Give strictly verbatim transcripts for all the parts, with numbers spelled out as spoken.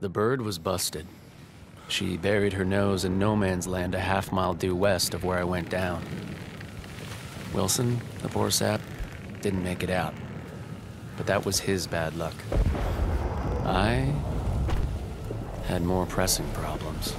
The bird was busted. She buried her nose in no man's land a half mile due west of where I went down. Wilson, the poor sap, didn't make it out. But that was his bad luck. I had more pressing problems.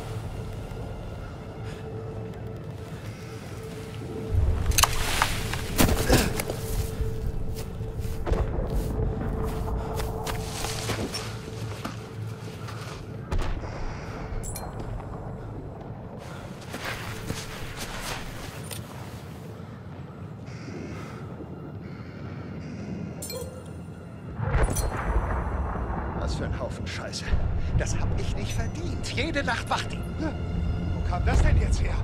Scheiße. Das hab ich nicht verdient. Jede Nacht wacht die. Wo kam das denn jetzt her?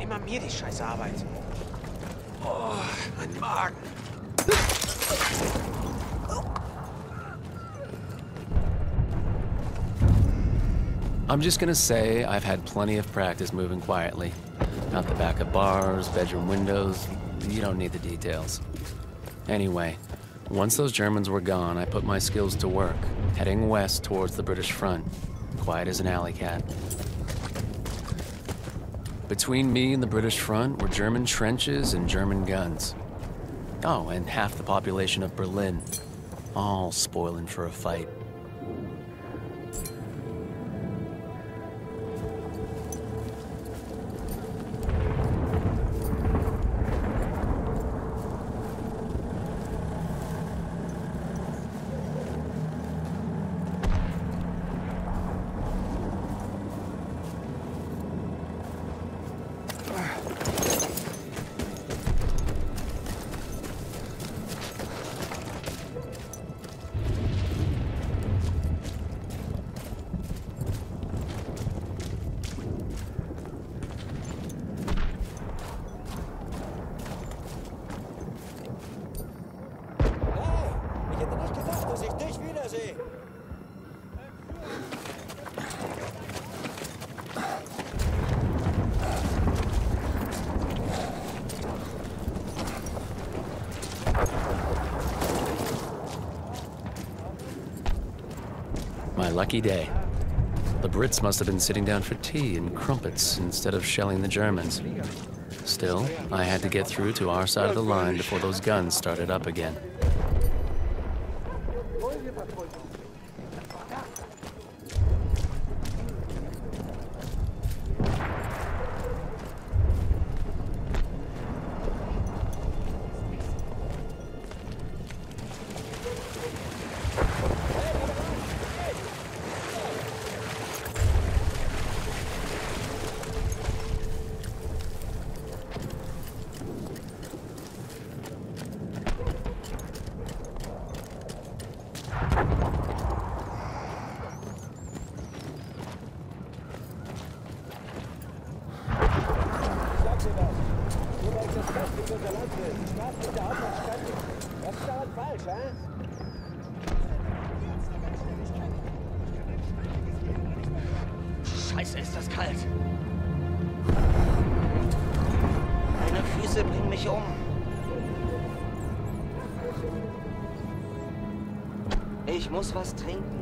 Immer mir die scheiße Arbeit. Oh, mein Magen. I'm just gonna say I've had plenty of practice moving quietly. Out the back of bars, bedroom windows. You don't need the details. Anyway, once those Germans were gone, I put my skills to work, heading west towards the British front, quiet as an alley cat. Between me and the British front were German trenches and German guns. Oh, and half the population of Berlin, all spoiling for a fight. My lucky day. The Brits must have been sitting down for tea and crumpets instead of shelling the Germans. Still, I had to get through to our side of the line before those guns started up again. Scheiße, ist das kalt. Meine Füße bringen mich um. Ich muss was trinken.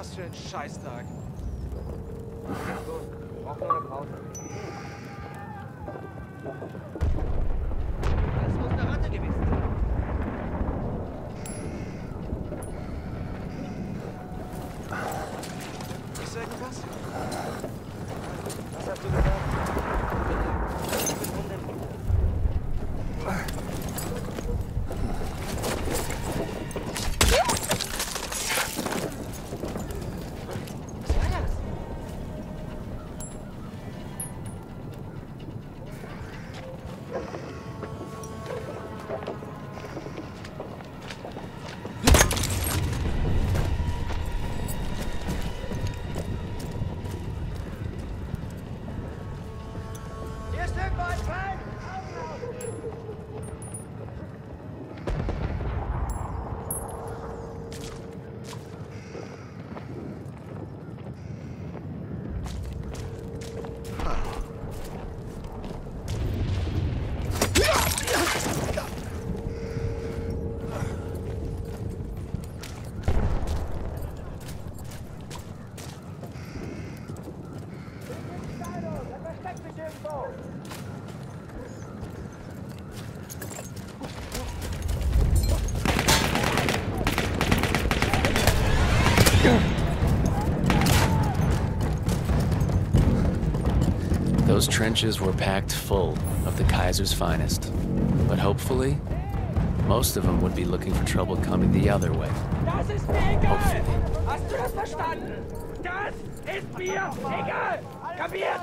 Was für ein Scheißtag. Wir brauchen noch eine Pause. Das muss eine Ratte gewesen sein. Ist irgendwas? Was hast du gesagt? Those trenches were packed full of the Kaiser's finest, but hopefully, most of them would be looking for trouble coming the other way. Das ist mir egal! Hast du das verstanden? Das ist mir egal! Kapiert?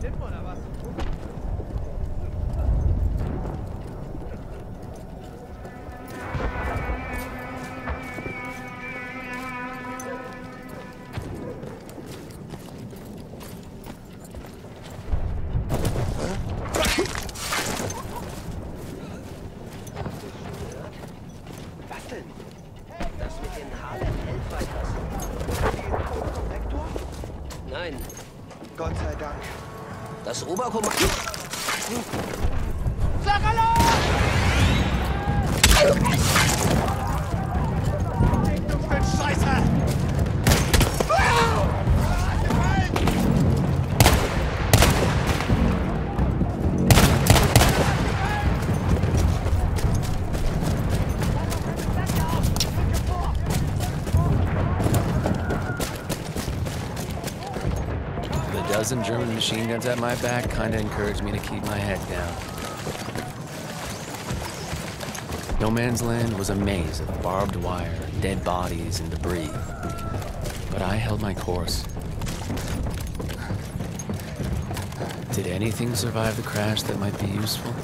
Stimmt oder was? Gott sei Dank. Das Oberkommando... Sag hallo! Du bist Scheiße! A dozen German machine guns at my back kinda encouraged me to keep my head down. No man's land was a maze of barbed wire, dead bodies, and debris. But I held my course. Did anything survive the crash that might be useful?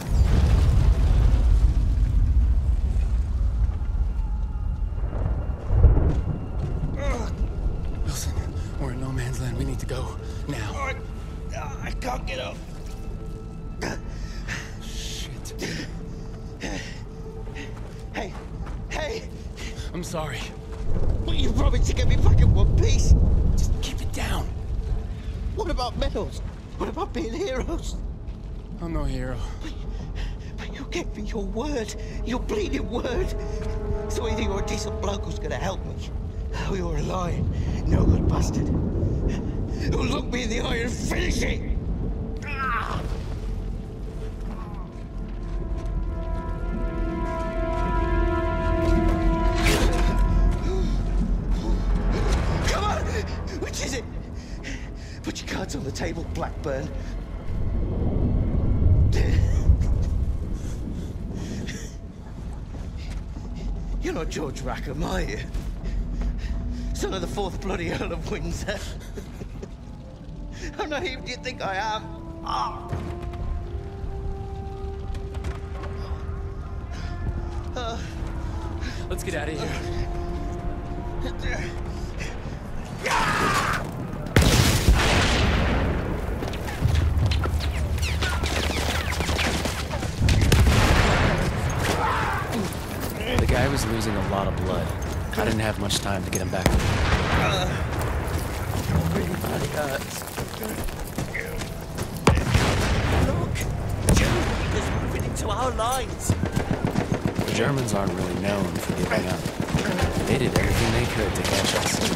I'm sorry. Well, you promised to give me fucking one piece. Just keep it down. What about medals? What about being heroes? I'm no hero. But, but you gave me your word. Your bleeding word. So either you're a decent bloke who's gonna help me, or you're a lying, no good bastard who'll look me in the eye and finish it. Ah! Put your cards on the table, Blackburn. You're not George Rackham, are you? Son of the fourth bloody Earl of Windsor. How naive do you think I am? Oh. Uh. Let's get out of here. Yeah! I was losing a lot of blood. I didn't have much time to get him back. Uh, really bloody hurts. Look! Germany is moving into our lines! The Germans aren't really known for giving up. They did everything they could to catch us.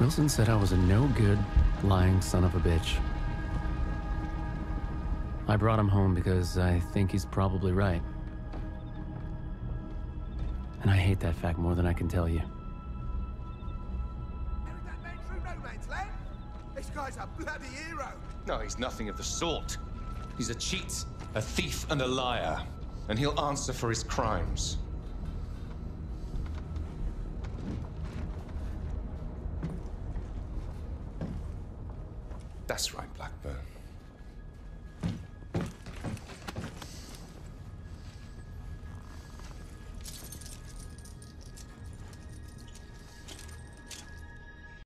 Wilson said I was a no-good, lying son of a bitch. I brought him home because I think he's probably right. And I hate that fact more than I can tell you. Carried that man through no man's land? This guy's a bloody hero! No, he's nothing of the sort. He's a cheat, a thief, and a liar. And he'll answer for his crimes. That's right, Blackburn.